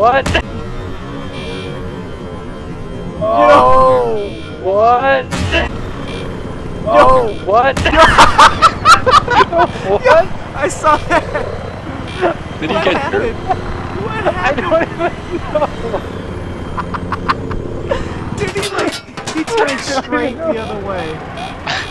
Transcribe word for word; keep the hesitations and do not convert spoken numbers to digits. What? Oh. Yo. What? Oh. Yo. What? Yo. What? Yo. I saw that. Did he get hurt? What happened? I don't even know. Dude, he like he turned straight the other way.